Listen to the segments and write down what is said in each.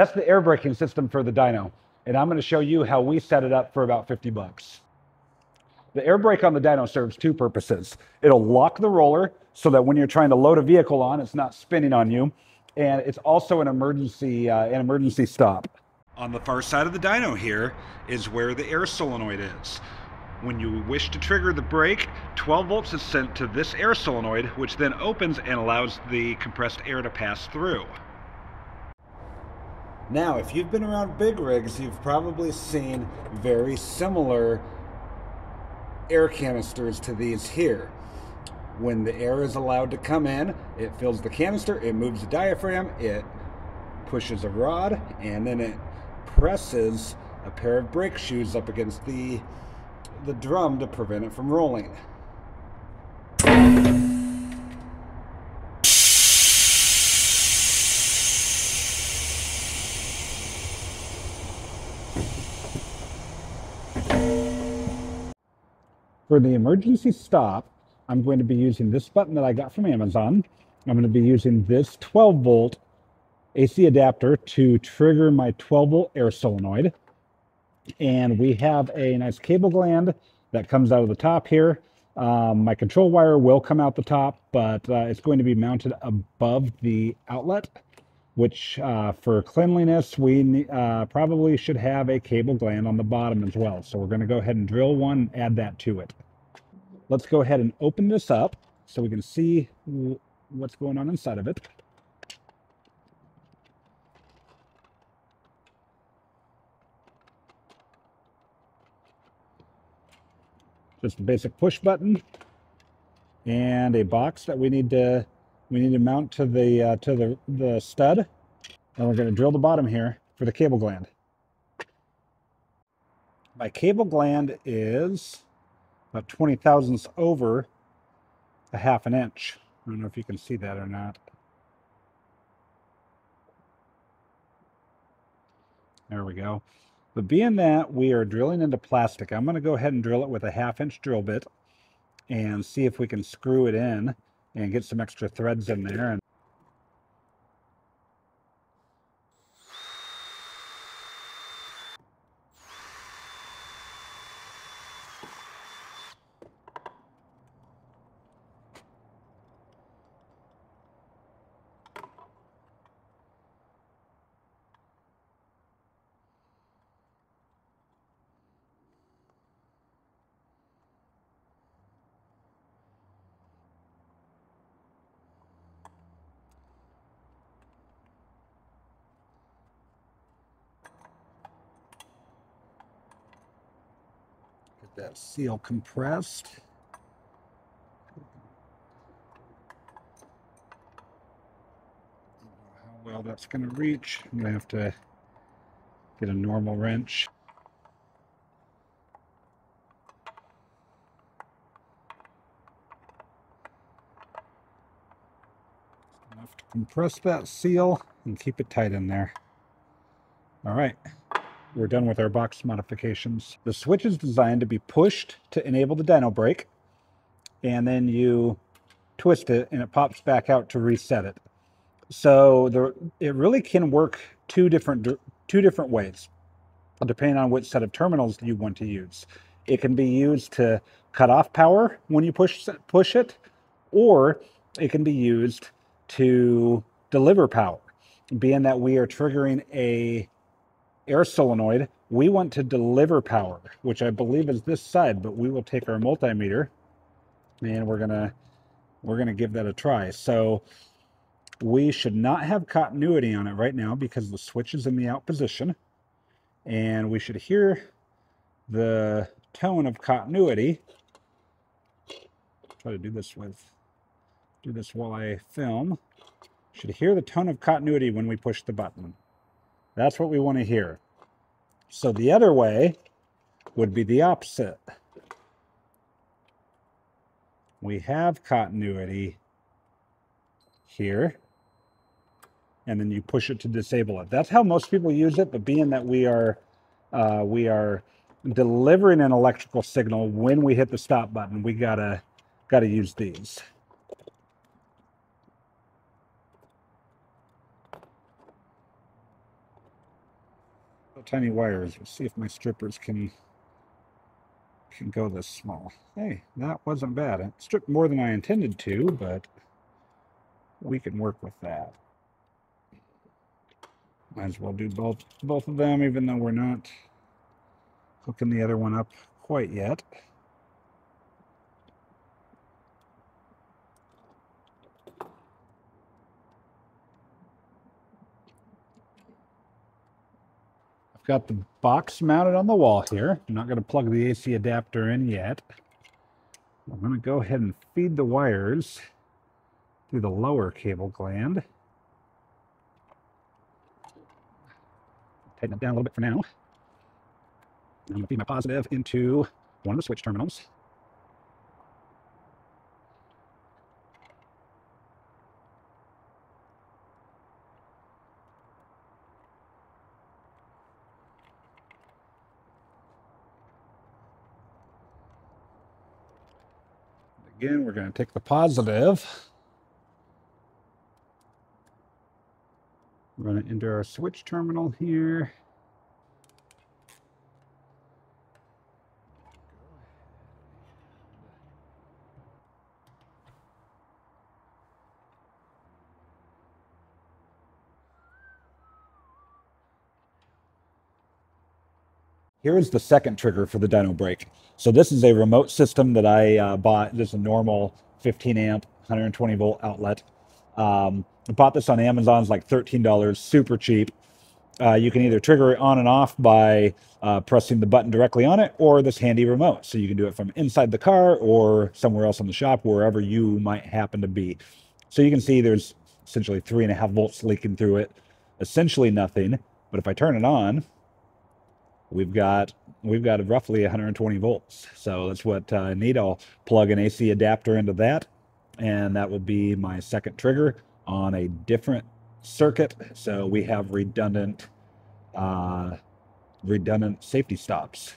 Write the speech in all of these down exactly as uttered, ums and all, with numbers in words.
That's the air braking system for the dyno. And I'm going to show you how we set it up for about fifty bucks. The air brake on the dyno serves two purposes. It'll lock the roller so that when you're trying to load a vehicle on, it's not spinning on you. And it's also an emergency, uh, an emergency stop. On the far side of the dyno here is where the air solenoid is. When you wish to trigger the brake, twelve volts is sent to this air solenoid, which then opens and allows the compressed air to pass through. Now, if you've been around big rigs, you've probably seen very similar air canisters to these here. When the air is allowed to come in, it fills the canister, it moves the diaphragm, it pushes a rod, and then it presses a pair of brake shoes up against the the drum to prevent it from rolling. For the emergency stop, I'm going to be using this button that I got from Amazon. I'm going to be using this twelve volt A C adapter to trigger my twelve volt air solenoid. And we have a nice cable gland that comes out of the top here. Um, my control wire will come out the top, but uh, it's going to be mounted above the outlet, which uh, for cleanliness, we uh, probably should have a cable gland on the bottom as well. So we're going to go ahead and drill one and add that to it. Let's go ahead and open this up so we can see what's going on inside of it. Just a basic push button and a box that we need to we need to mount to the uh, to the the stud. And we're going to drill the bottom here for the cable gland. My cable gland is about twenty thousandths over a half an inch. I don't know if you can see that or not. There we go. But being that we are drilling into plastic, I'm going to go ahead and drill it with a half inch drill bit and see if we can screw it in and get some extra threads in there. And that seal compressed. How well that's going to reach. I'm going to have to get a normal wrench. Just enough to compress that seal and keep it tight in there. All right. We're done with our box modifications. The switch is designed to be pushed to enable the dyno brake, and then you twist it and it pops back out to reset it. So there, it really can work two different, two different ways, depending on which set of terminals you want to use. It can be used to cut off power when you push, push it, or it can be used to deliver power. Being that we are triggering a air solenoid, we want to deliver power, which I believe is this side, but we will take our multimeter and we're gonna we're gonna give that a try. So we should not have continuity on it right now because the switch is in the out position, and we should hear the tone of continuity. Try to do this with do this while I film. Should hear the tone of continuity when we push the button. That's what we want to hear. So the other way would be the opposite. We have continuity here, and then you push it to disable it. That's how most people use it, but being that we are, uh, we are delivering an electrical signal when we hit the stop button, we gotta, gotta use these. little tiny wires. Let's see if my strippers can can go this small. Hey, that wasn't bad. It stripped more than I intended to, but we can work with that. Might as well do both both of them, even though we're not hooking the other one up quite yet. I've got the box mounted on the wall here. I'm not going to plug the A C adapter in yet. I'm going to go ahead and feed the wires through the lower cable gland. Tighten it down a little bit for now. I'm going to feed my positive into one of the switch terminals. Again, we're going to take the positive, run it into our switch terminal here. Here is the second trigger for the dyno brake. So this is a remote system that I uh, bought. This is a normal fifteen amp, one hundred twenty volt outlet. Um, I bought this on Amazon. It's like thirteen dollars, super cheap. Uh, you can either trigger it on and off by uh, pressing the button directly on it, or this handy remote. So you can do it from inside the car or somewhere else in the shop, wherever you might happen to be. So you can see there's essentially three and a half volts leaking through it. Essentially nothing, but if I turn it on, We've got we've got roughly one hundred twenty volts, so that's what I need. I'll plug an A C adapter into that, and that will be my second trigger on a different circuit. So we have redundant uh, redundant safety stops.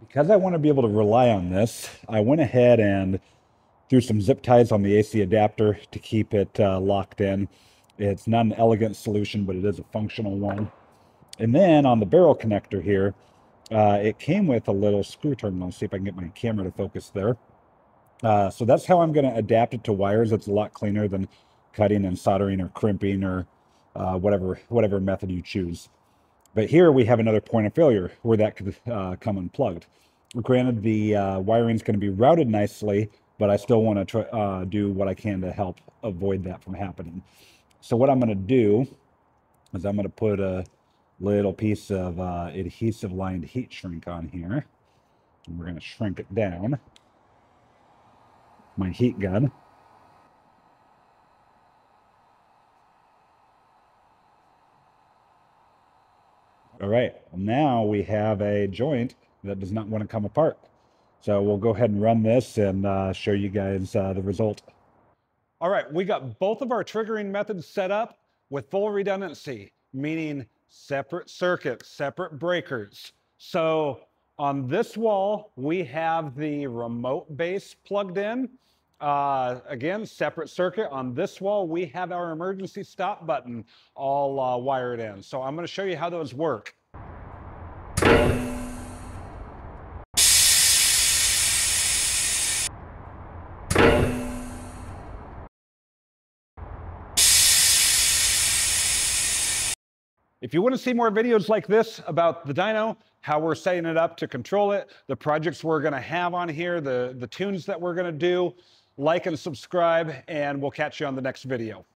Because I want to be able to rely on this, I went ahead and threw some zip ties on the A C adapter to keep it uh, locked in. It's not an elegant solution, but it is a functional one. And then on the barrel connector here, uh, it came with a little screw terminal. See if I can get my camera to focus there. Uh, so that's how I'm going to adapt it to wires. It's a lot cleaner than cutting and soldering or crimping or uh, whatever whatever method you choose. But here we have another point of failure where that could uh, come unplugged. Granted, the uh, wiring is going to be routed nicely, but I still want to try, uh, do what I can to help avoid that from happening. So what I'm going to do is I'm going to put a little piece of uh, adhesive lined heat shrink on here. And we're going to shrink it down. My heat gun. All right, now we have a joint that does not want to come apart. So we'll go ahead and run this and uh, show you guys uh, the result. All right, we got both of our triggering methods set up with full redundancy, meaning separate circuits, separate breakers. So on this wall, we have the remote base plugged in. Uh, again, separate circuit. On this wall, we have our emergency stop button all uh, wired in. So I'm gonna show you how those work. If you want to see more videos like this about the dyno, how we're setting it up to control it, the projects we're going to have on here, the, the tunes that we're going to do, like and subscribe, and we'll catch you on the next video.